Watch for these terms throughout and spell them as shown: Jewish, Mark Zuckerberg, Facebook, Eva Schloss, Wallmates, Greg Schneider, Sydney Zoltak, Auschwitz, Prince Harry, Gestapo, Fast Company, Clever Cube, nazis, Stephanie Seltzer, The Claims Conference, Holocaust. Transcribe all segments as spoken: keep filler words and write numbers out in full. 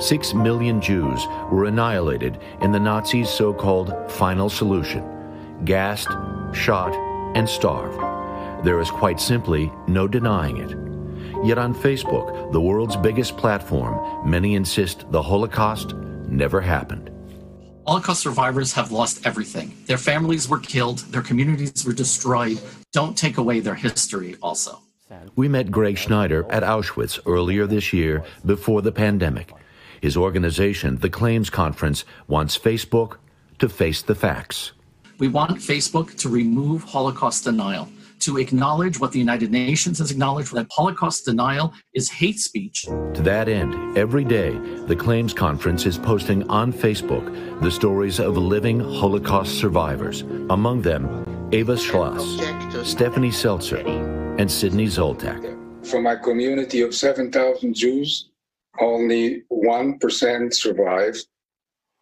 Six million Jews were annihilated in the Nazis' so-called final solution, gassed, shot, and starved. There is quite simply no denying it. Yet on Facebook, the world's biggest platform, many insist the Holocaust never happened. Holocaust survivors have lost everything. Their families were killed, their communities were destroyed. Don't take away their history also. We met Greg Schneider at Auschwitz earlier this year before the pandemic. His organization, The Claims Conference, wants Facebook to face the facts. We want Facebook to remove Holocaust denial, to acknowledge what the United Nations has acknowledged, that Holocaust denial is hate speech. To that end, every day, the Claims Conference is posting on Facebook the stories of living Holocaust survivors, among them Eva Schloss, Stephanie Seltzer, and Sydney Zoltak. From my community of seven thousand Jews, only one percent survived.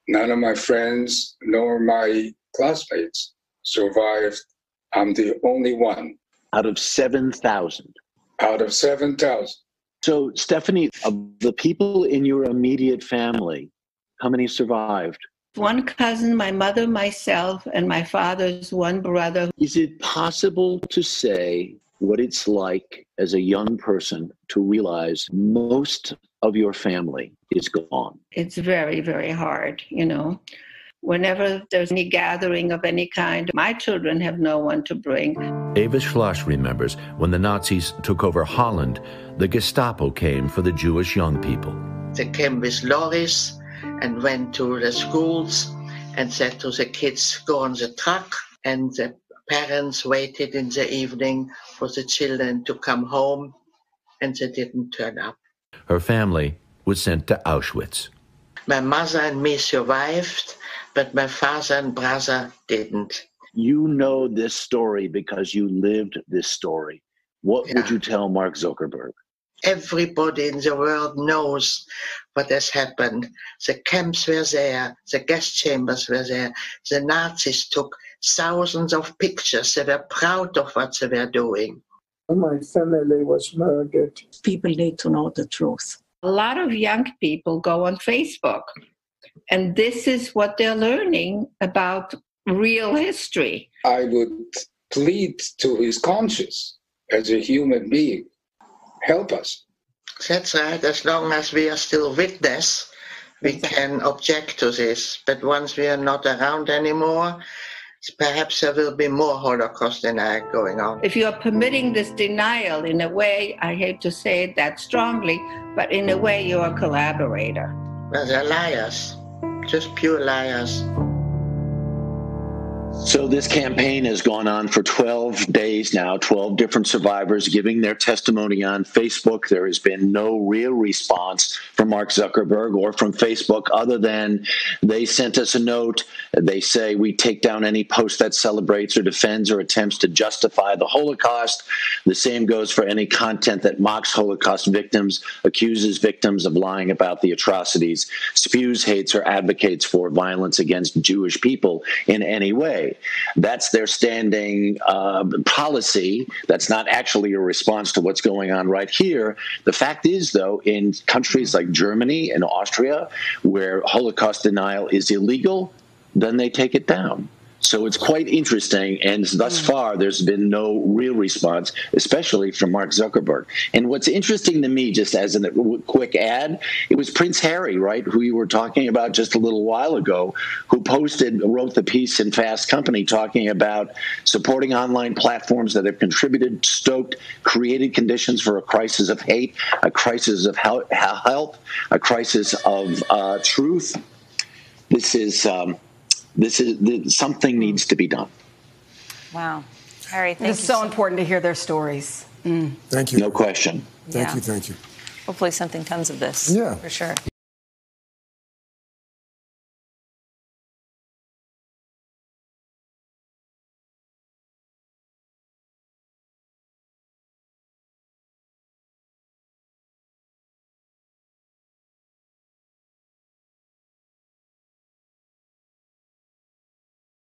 None of my friends nor my classmates survived. I'm the only one. Out of seven thousand? Out of seven thousand. So, Stephanie, of the people in your immediate family, how many survived? One cousin, my mother, myself, and my father's one brother. Is it possible to say what it's like as a young person to realize most of your family is gone? It's very, very hard, you know. Whenever there's any gathering of any kind, my children have no one to bring. Eva Schloss remembers when the Nazis took over Holland, the Gestapo came for the Jewish young people. They came with lorries and went to the schools and said to the kids, go on the truck. And the parents waited in the evening for the children to come home, and they didn't turn up. Her family was sent to Auschwitz. My mother and me survived, but my father and brother didn't. You know this story because you lived this story. What yeah. would you tell Mark Zuckerberg? Everybody in the world knows what has happened. The camps were there, the gas chambers were there. The Nazis took thousands of pictures. They were proud of what they were doing. My family was murdered. People need to know the truth. A lot of young people go on Facebook. And this is what they're learning about real history. I would plead to his conscience as a human being, help us. That's right. As long as we are still witness, we can object to this. But once we are not around anymore, perhaps there will be more Holocaust denial going on. If you are permitting this denial, in a way, I hate to say it that strongly, but in a way you're a collaborator. Well, they're liars. Just pure liars. So this campaign has gone on for twelve days now, twelve different survivors giving their testimony on Facebook. There has been no real response from Mark Zuckerberg or from Facebook other than they sent us a note. They say, we take down any post that celebrates or defends or attempts to justify the Holocaust. The same goes for any content that mocks Holocaust victims, accuses victims of lying about the atrocities, spews, hates, or advocates for violence against Jewish people in any way. That's their standing uh, policy. That's not actually a response to what's going on right here. The fact is, though, in countries like Germany and Austria, where Holocaust denial is illegal, then they take it down. So it's quite interesting, and thus far there's been no real response, especially from Mark Zuckerberg. And what's interesting to me, just as a quick ad, it was Prince Harry, right, who you were talking about just a little while ago, who posted, wrote the piece in Fast Company talking about supporting online platforms that have contributed, stoked, created conditions for a crisis of hate, a crisis of health, a crisis of uh, truth. This is... Um, This is this, something needs to be done. Wow. All right. Thank it's you so, so important to hear their stories. Mm. Thank you. No question. Thank yeah. you. Thank you. Hopefully something comes of this. Yeah. For sure.